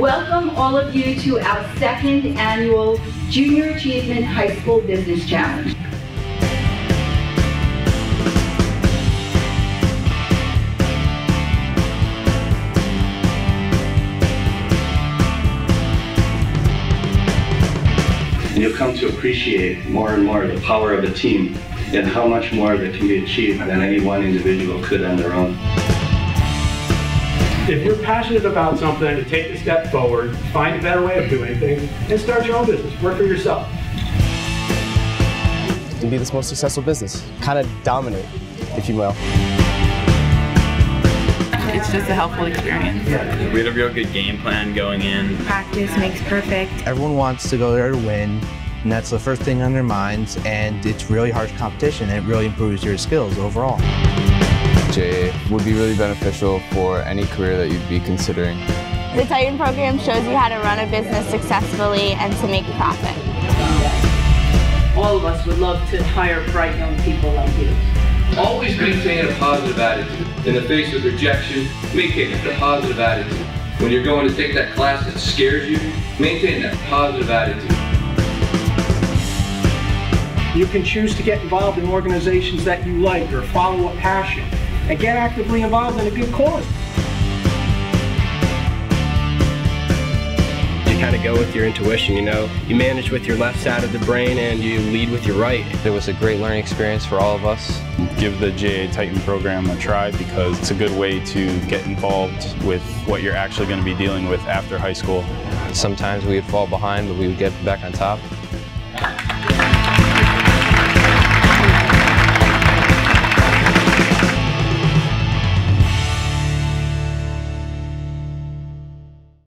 Welcome all of you to our second annual Junior Achievement High School Business Challenge. And you'll come to appreciate more and more the power of a team and how much more that can be achieved than any one individual could on their own. If you're passionate about something, take a step forward, find a better way of doing things, and start your own business. Work for yourself. And be this most successful business. Kind of dominate, if you will. It's just a helpful experience. Yeah. We had a real good game plan going in. Practice makes perfect. Everyone wants to go there to win, and that's the first thing on their minds, and it's really harsh competition, and it really improves your skills overall. JA would be really beneficial for any career that you'd be considering. The Titan program shows you how to run a business successfully and to make a profit. All of us would love to hire bright young people like you. Always maintain a positive attitude. In the face of rejection, maintain a positive attitude. When you're going to take that class that scares you, maintain that positive attitude. You can choose to get involved in organizations that you like or follow a passion and get actively involved in a good cause. Kind of go with your intuition, you know. You manage with your left side of the brain and you lead with your right. It was a great learning experience for all of us. Give the JA Titan program a try because it's a good way to get involved with what you're actually going to be dealing with after high school. Sometimes we would fall behind, but we would get back on top.